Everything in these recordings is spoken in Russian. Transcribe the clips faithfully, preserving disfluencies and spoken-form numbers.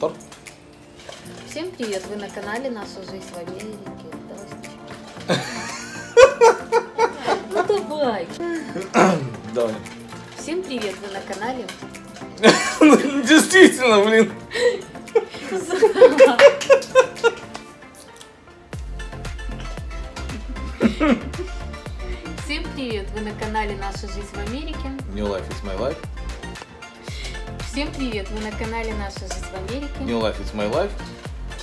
Мотор. Всем привет! Вы на канале Наша жизнь в Америке. Ну давай. Давай. Всем привет! Вы на канале. Действительно, блин. Всем привет! Вы на канале Наша жизнь в Америке. New life is my life. Всем привет! Вы на канале Наша жизнь в Америке. New life is my life.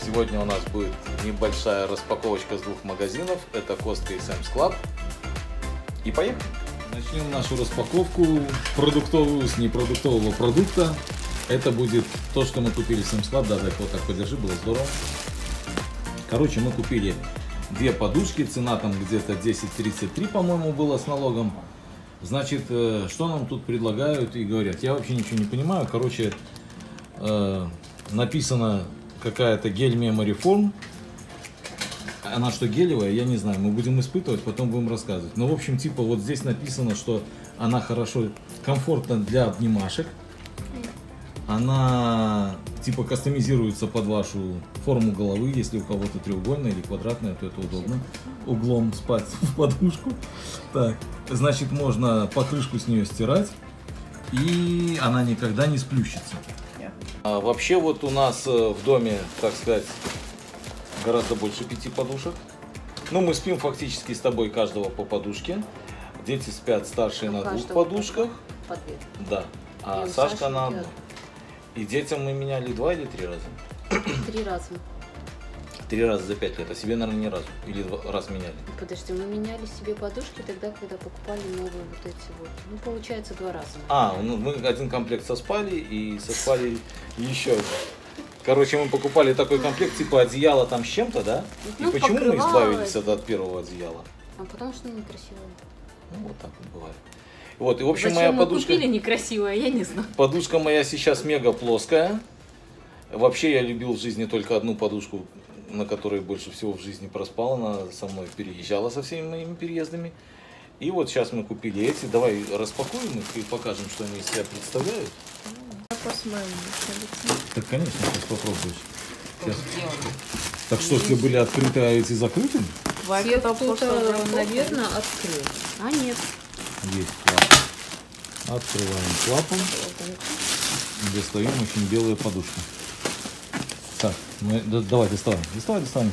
Сегодня у нас будет небольшая распаковочка с двух магазинов. Это Костко и Sam's Club. И поехали! Начнем нашу распаковку продуктовую с непродуктового продукта. Это будет то, что мы купили в Sam's Club. Да, дай вот так подержи, было здорово. Короче, мы купили две подушки. Цена там где-то десять тридцать три, по-моему, было с налогом. Значит, что нам тут предлагают и говорят? Я вообще ничего не понимаю. Короче, э, написано какая-то гель Memory Foam. Она что, гелевая? Я не знаю. Мы будем испытывать, потом будем рассказывать. Но, в общем, типа вот здесь написано, что она хорошо, комфортна для обнимашек. Она типа кастомизируется под вашу форму головы. Если у кого-то треугольная или квадратная, то это удобно. Углом спать в подушку. Так, значит, можно покрышку с нее стирать. И она никогда не сплющится. Yeah. А вообще вот у нас в доме, так сказать, гораздо больше пяти подушек. Ну, мы спим фактически с тобой каждого по подушке. Дети спят старшие ну, на двух подушках. По две. Да. А Сашка на одну. И детям мы меняли два или три раза? Три раза. Три раза за пять лет, а себе, наверное, ни разу. Или два раз меняли. Подожди, мы меняли себе подушки тогда, когда покупали новые вот эти вот. Ну, получается, два раза. А, ну, мы один комплект соспали и соспали еще один. Короче, мы покупали такой комплект, типа одеяла там с чем-то, да? Ну, и почему покрывалось. Мы избавились от первого одеяла? А потому что оно некрасивое. Ну, вот так вот бывает. Вот, и в общем, зачем моя мы подушка купили некрасивая, я не знаю. Подушка моя сейчас мега плоская. Вообще я любил в жизни только одну подушку, на которой больше всего в жизни проспал. Она со мной переезжала со всеми моими переездами. И вот сейчас мы купили эти. Давай распакуем их и покажем, что они из себя представляют. Я посмотрю. Так, конечно, сейчас попробуешь. Сейчас. Так что, все были открыты, а эти закрыты? Все кто-то, наверное, открыл. А нет. Есть клапан. Открываем клапан. Достаем очень белые подушки. Так, мы, да, давай доставай. Доставай, доставай.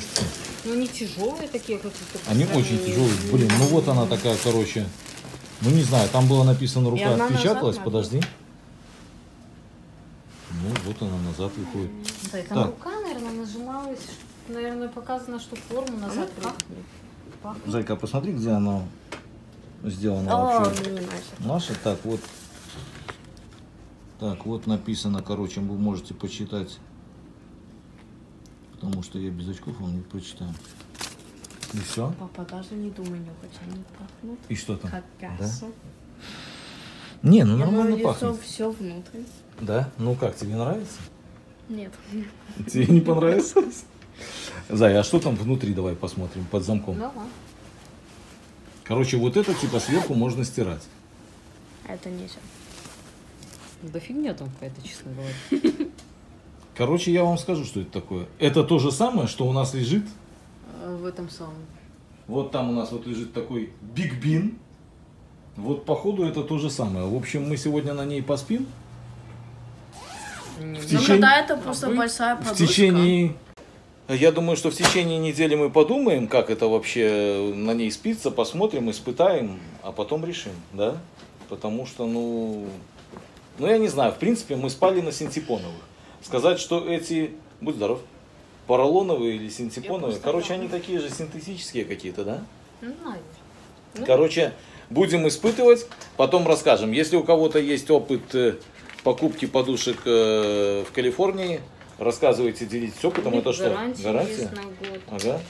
Ну не тяжелые такие, как они очень тяжелые. Блин, ну вот она такая, короче. Ну не знаю, там было написано, рука отпечаталась. Подожди. Ну вот она назад выходит. Да, и там так. Рука, наверное, нажималась. Наверное, показано, что форму назад. А? Зайка, посмотри, где она. Сделано вообще наша. Так вот, так вот написано, короче, вы можете почитать, потому что я без очков вам не прочитаю. И все. Папа даже не думай, нюхать, они пахнут. И что там? Как мясо. Да? Не, ну я нормально пахнет. Все внутри. Да? Ну как, тебе нравится? Нет. Тебе не понравилось? Зай, а что там внутри? Давай посмотрим под замком. Давай. Короче, вот это типа сверху можно стирать. А это нельзя. Да фигня там какая-то, честно говоря. Короче, я вам скажу, что это такое. Это то же самое, что у нас лежит. В этом самом. Вот там у нас вот лежит такой Big Bean. Вот походу это то же самое. В общем, мы сегодня на ней поспим. В течение... Ну когда это просто а большая подушка. В течение... Я думаю, что в течение недели мы подумаем, как это вообще на ней спится, посмотрим, испытаем, а потом решим, да? Потому что, ну, ну я не знаю, в принципе, мы спали на синтепоновых. Сказать, что эти, будь здоров, поролоновые или синтепоновые, короче, они такие же синтетические какие-то, да? Короче, будем испытывать, потом расскажем. Если у кого-то есть опыт покупки подушек в Калифорнии, рассказывайте, делитесь опытом. Это что? Гарантия? Ага.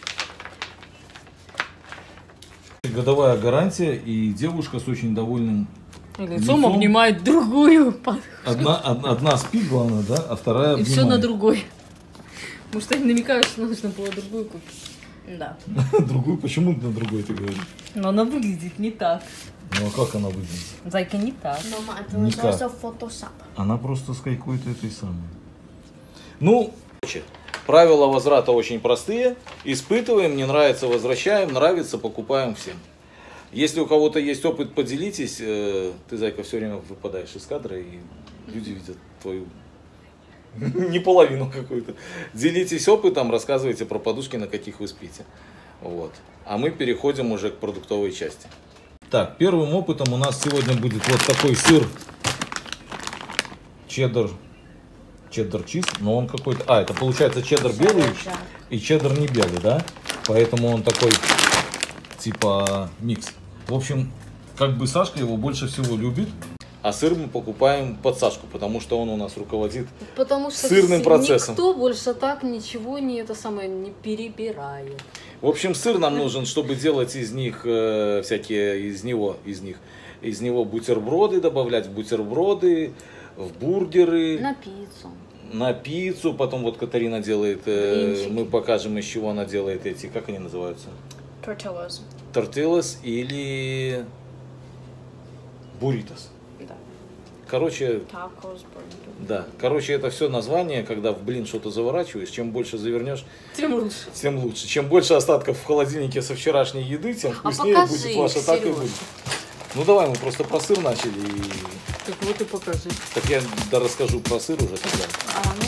Годовая гарантия, и девушка с очень довольным лицом, лицом обнимает другую. Одна, одна, одна спит, главное, да, а вторая и обнимает. Все на другой. Может, они намекают, что нужно было другую купить? Да. Другую? Почему на другой ты говоришь? Но она выглядит не так. Ну а как она выглядит? Зайка, не так. Мама, это называется фотошоп. Она просто с какой-то этой самой. Ну, короче, правила возврата очень простые. Испытываем, не нравится — возвращаем, нравится — покупаем всем. Если у кого-то есть опыт, поделитесь. Ты, зайка, все время выпадаешь из кадра, и люди видят твою не половину какую-то. Делитесь опытом, рассказывайте про подушки, на каких вы спите. Вот. А мы переходим уже к продуктовой части. Так, первым опытом у нас сегодня будет вот такой сыр чеддер, чеддер чиз, но он какой-то... А, это получается чеддер белый и чеддер не белый, да? Поэтому он такой типа микс. В общем, как бы Сашка его больше всего любит. А сыр мы покупаем под Сашку, потому что он у нас руководит потому что сырным процессом. Никто больше так ничего не, это самое, не перебирает. В общем, сыр нам нужен, чтобы делать из них э, всякие, из него, из них, из него бутерброды, добавлять в бутерброды, в бургеры. На пиццу. На пиццу. Потом вот Катарина делает, э, мы покажем, из чего она делает эти, как они называются? Тортиллос. Тортиллос или буритос. Короче, да, короче, это все название, когда в блин что-то заворачиваешь, чем больше завернешь, тем лучше. Тем лучше. Чем больше остатков в холодильнике со вчерашней еды, тем вкуснее а будет ваша Сережа. Так и будет. Ну давай, мы просто про сыр начали. И... Так вот и покажи. Так я да, расскажу про сыр уже тогда. А, ну...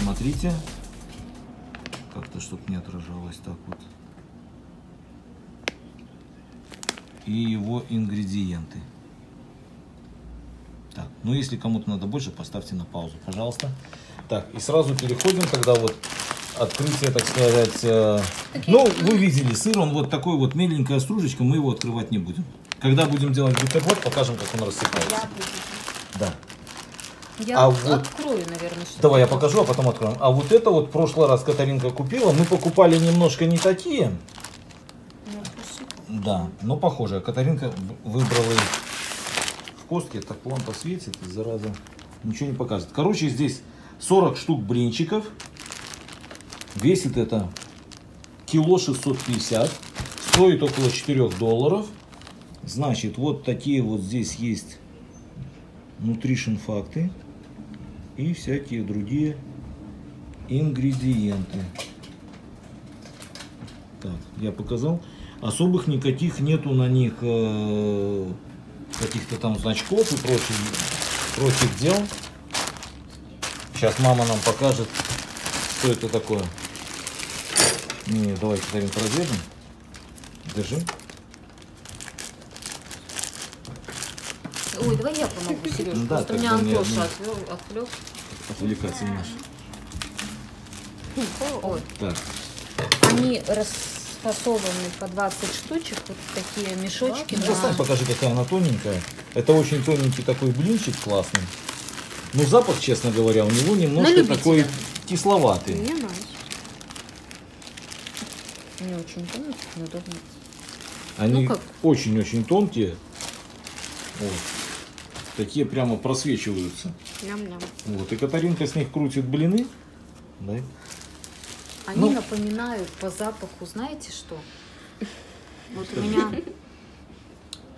Смотрите, как-то чтобы не отражалось так вот. И его ингредиенты. Так, ну если кому-то надо больше, поставьте на паузу, пожалуйста. Так, и сразу переходим тогда вот открытие, так сказать. Э... Ну, вы видели сыр, он вот такой вот, меленькая стружечка, мы его открывать не будем. Когда будем делать бутерброд, покажем, как он рассыпается. Да. Я а вот... открою, наверное. Давай я покажу, а потом откроем. А вот это вот в прошлый раз Катаринка купила. Мы покупали немножко не такие. Да, но похожие. Катаринка выбрала их в Костке. Так лампа светит, зараза. Ничего не показывает. Короче, здесь сорок штук блинчиков. Весит это кило шестьсот пятьдесят. Стоит около четырёх долларов. Значит, вот такие вот здесь есть нутришн-факты. И всякие другие ингредиенты. Так, я показал. Особых никаких нету на них э, каких-то там значков и прочих, прочих дел. Сейчас мама нам покажет, что это такое. Не, давай ставим, проверим. Держи. Ой, давай я помогу, Сережа, да, у меня Антёша отвлёк. Отвлекаться немножко. Ой. Так. Они расфасованы по двадцать штучек, вот такие мешочки. Да. Достань, покажи, какая она тоненькая. Это очень тоненький такой блинчик, классный. Ну, запах, честно говоря, у него немножко такой кисловатый. Мне нравится. Не очень тоненький, но удобно. Они очень-очень тонкие. Вот. Такие прямо просвечиваются. Ням-ням. Вот. И Катаринка с них крутит блины. Да. Они ну. напоминают по запаху, знаете что? Вот у меня...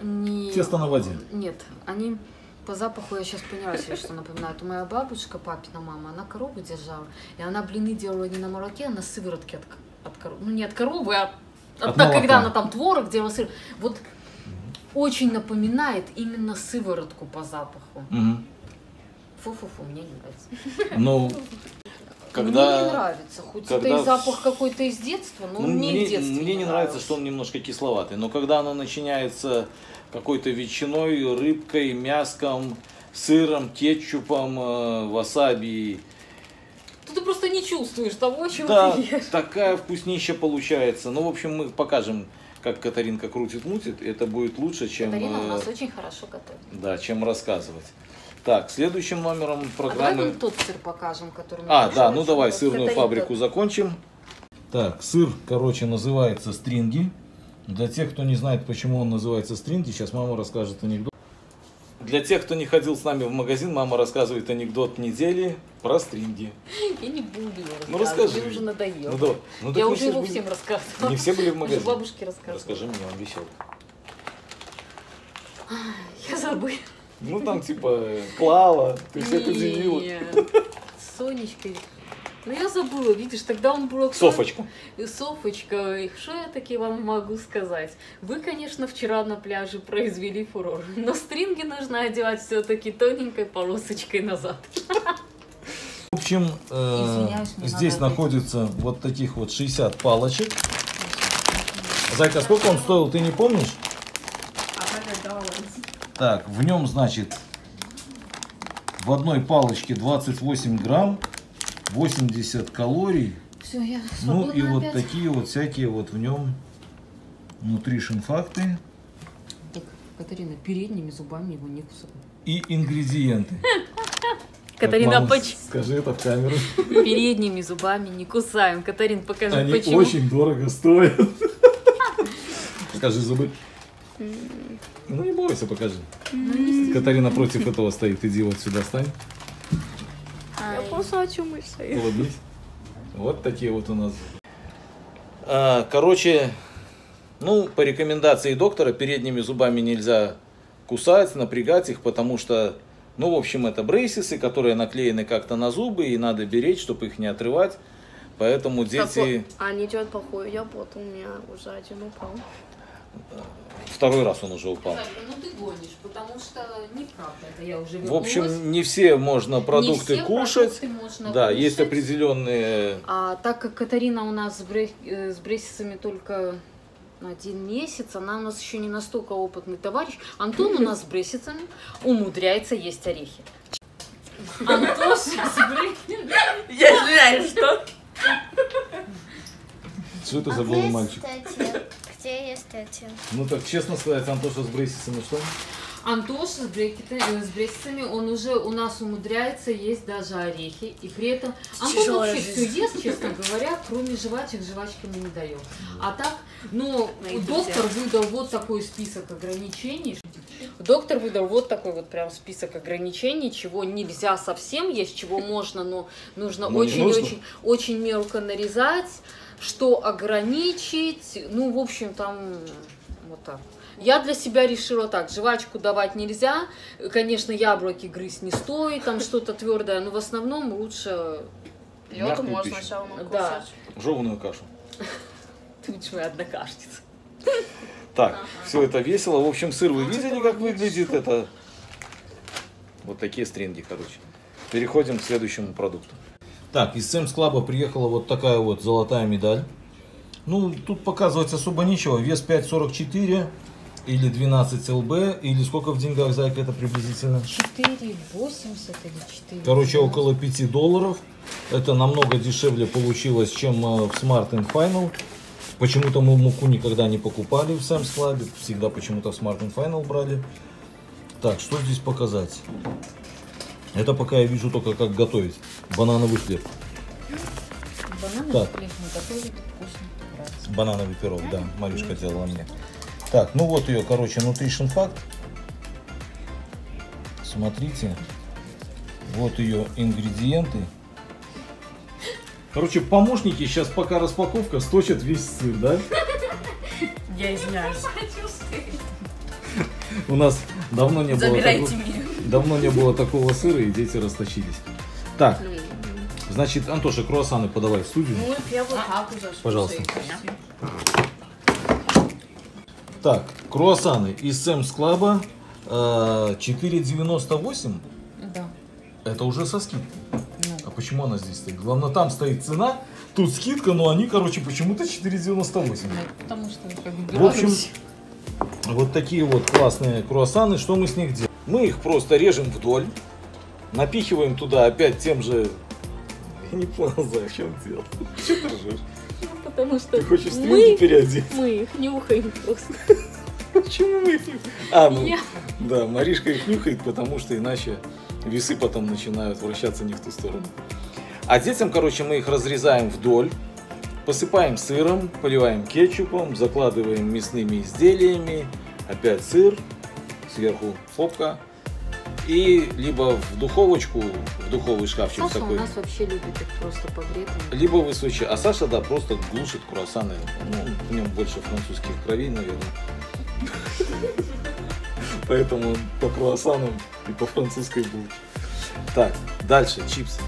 Не... Тесто на воде. Нет, они по запаху, я сейчас поняла, что напоминают. У моя бабушка, папина мама, она корову держала. И она блины делала не на молоке, а на сыворотке от, от коровы. Ну не от коровы, а от, от так, когда она там творог делала, сыр. Вот. Очень напоминает именно сыворотку по запаху. Фу-фу-фу, мне не нравится. Ну, когда... Мне не нравится, хоть когда... это и запах какой-то из детства, но ну, мне, мне, детстве мне не, не нравится, что он немножко кисловатый. Но когда оно начиняется какой-то ветчиной, рыбкой, мяском, сыром, кетчупом, васаби... То ты просто не чувствуешь того, чего да, ты ешь. Такая вкуснища получается. Ну, в общем, мы покажем, как Катаринка крутит-мутит, это будет лучше, чем... Катарина у нас очень хорошо готовит. Да, чем рассказывать. Так, следующим номером программы... А давай тот сыр покажем, который... Мы а, да, очень ну очень давай сырную Катаринка. Фабрику закончим. Так, сыр, короче, называется стринги. Для тех, кто не знает, почему он называется стринги, сейчас мама расскажет анекдот. Для тех, кто не ходил с нами в магазин, мама рассказывает анекдот недели про стринги. Я не буду его рассказывать, ну, расскажи. Мне уже надоело. Ну, да. ну, Я уже его были... всем рассказывала. Не все были в магазине. Уже бабушке рассказывала. Расскажи мне, он весел. Я забыла. Ну там типа Клава, ты все это делила. Сонечкой. Ну я забыла, видишь, тогда он был... Софочка. Софочка, и что я таки вам могу сказать? Вы, конечно, вчера на пляже произвели фурор, но стринги нужно одевать все-таки тоненькой полосочкой назад. В общем, э, здесь находится вот таких вот шестьдесят палочек. Зайка, сколько он стоил, ты не помнишь? Так, в нем, значит, в одной палочке двадцать восемь грамм, восемьдесят калорий. Все, я ну и опять. Вот такие вот всякие вот в нем нутришн-факты. Так, Катарина, передними зубами его не кусала. И ингредиенты. Катарина, почему? Скажи это в камеру. Передними зубами не кусаем. Катарин, покажи, Они почему. Они очень дорого стоят. Скажи зубы. Ну не бойся, покажи. Ну, Катарина против этого стоит. Иди вот сюда стань. Я просто о чем мы стоим. Улыбнись. Вот такие вот у нас. А, короче, ну по рекомендации доктора передними зубами нельзя кусать, напрягать их, потому что, ну в общем, это брейсисы, которые наклеены как-то на зубы и надо беречь, чтобы их не отрывать. Поэтому дети. А не идет плохой, я вот у меня уже один упал. Второй раз он уже упал. Ну ты гонишь, потому что неправда, это я уже вернулась. В общем, не все можно продукты все кушать. Продукты можно да, кушать. Есть определенные. А так как Катарина у нас с, брей... с брейсисами только один месяц, она у нас еще не настолько опытный товарищ. Антон у нас с брейсисами умудряется есть орехи. Антоша с брейсисами. Я знаю, что. Что это за голый мальчик? Где есть эти? Ну так честно сказать, Антоша с брейсисами что? Антоша с, брей... с брейсисами, он уже у нас умудряется есть даже орехи. И при этом Антон вообще все ест, честно говоря, кроме жвачек, жвачки мы не даем. А так, ну, доктор выдал вот такой список ограничений. Доктор выдал вот такой вот прям список ограничений, чего нельзя совсем есть, чего можно, но нужно очень-очень мелко нарезать. Что ограничить, ну, в общем, там, вот так. Я для себя решила так, жвачку давать нельзя, конечно, яблоки грызть не стоит, там что-то твердое, но в основном лучше... Лёд можно сначала кушать. Да. Жеванную кашу. Ты ведь моя однокашница. Так, ага. Все это весело. В общем, сыр вы видели, как выглядит это? Вот такие стринги, короче. Переходим к следующему продукту. Так, из Sam's Club приехала вот такая вот золотая медаль. Ну, тут показывать особо нечего. Вес пять сорок четыре или двенадцать ЛБ. Или сколько в деньгах, Зайка, это приблизительно? четыре восемьдесят или четыре. Короче, около пяти долларов. Это намного дешевле получилось, чем в Smart энд Final. Почему-то мы муку никогда не покупали в Sam's Club. Всегда почему-то в Smart энд Final брали. Так, что здесь показать? Это пока я вижу только как готовить. Банановый хлеб. Банановый так. хлеб мы готовим, вкусно. Банановый пирог, да. Маришка делала мне. Так, ну вот ее, короче, Nutrition Fact. Смотрите. Вот ее ингредиенты. Короче, помощники сейчас пока распаковка сточат весь сыр, да? Я извиняюсь. У нас давно не было... Забирайте меня. Давно не было такого сыра, и дети расточились. Так, значит, Антоша, круассаны подавай в студию. Пожалуйста. Так, круассаны из Sam's Club четыре девяносто восемь. Да. Это уже со скидкой. А почему она здесь стоит? Главное, там стоит цена, тут скидка, но они, короче, почему-то четыре девяносто восемь. Потому что как бы в общем, вот такие вот классные круассаны. Что мы с них делаем? Мы их просто режем вдоль, напихиваем туда опять тем же... Я не понял, зачем делать. Что ты ржешь? потому что ты хочешь стринги переодеть? Мы их нюхаем просто. Почему мы их нюхаем? А, ну, да, Маришка их нюхает, потому что иначе весы потом начинают вращаться не в ту сторону. А детям, короче, мы их разрезаем вдоль, посыпаем сыром, поливаем кетчупом, закладываем мясными изделиями, опять сыр, сверху хлопка. И либо в духовочку, в духовый шкафчик Саша такой. Саша у нас вообще любит их просто погретым. Либо в высочи. А Саша, да, просто глушит круассаны. Ну, в нем больше французских кровей, наверное. Поэтому по круассанам и по французской булке. Так, дальше чипсы.